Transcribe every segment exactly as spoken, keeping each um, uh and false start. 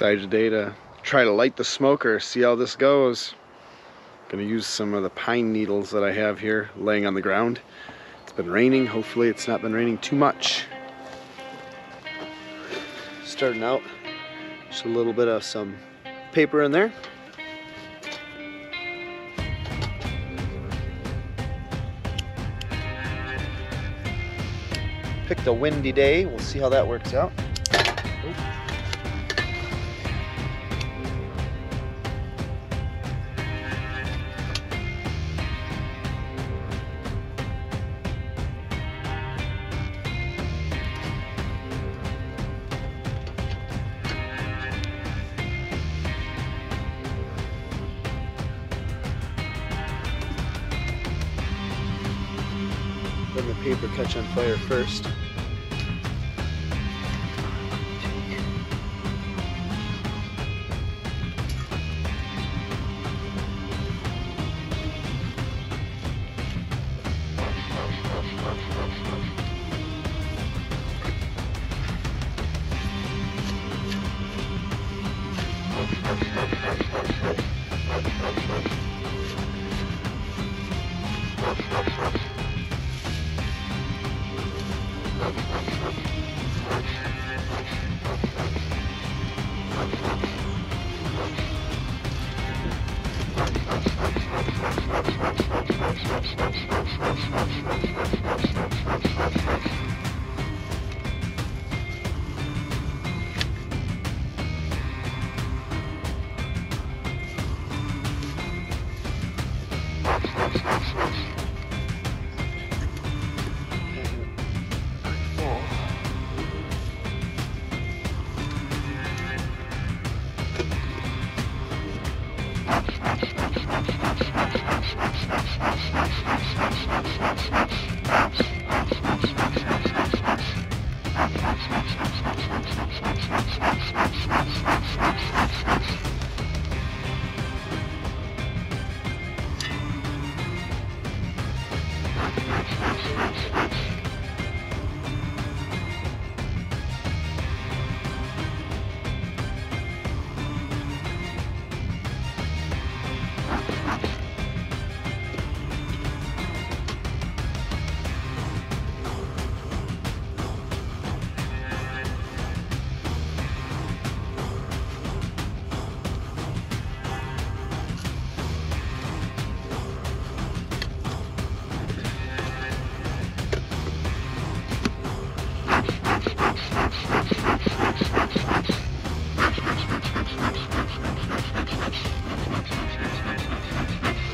Decided today to try to light the smoker, see how this goes. Gonna use some of the pine needles that I have here laying on the ground. It's been raining, hopefully it's not been raining too much. Starting out, just a little bit of some paper in there. Picked a windy day, we'll see how that works out. Let the paper catch on fire first.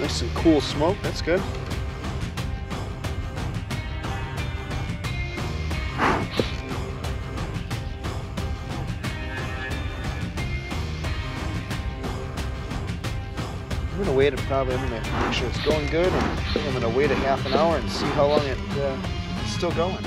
Nice and cool smoke, that's good. I'm gonna wait, probably, I'm gonna make sure it's going good, and I think I'm gonna wait a half an hour and see how long it, uh, it's still going.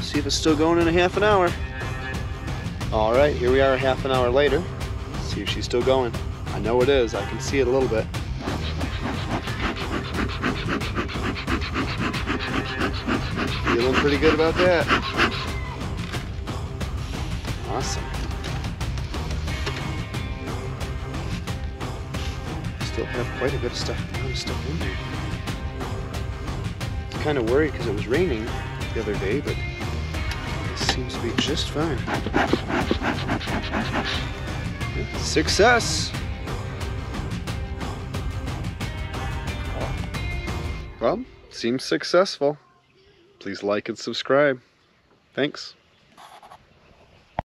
See if it's still going in a half an hour. All right, here we are a half an hour later. Let's see if she's still going. I know it is, I can see it a little bit. Feeling pretty good about that. Awesome. Still have quite a bit of stuff, a lot of stuff in there. I'm kind of worried because it was raining the other day, but seems to be just fine. Success! Well, seems successful. Please like and subscribe. Thanks.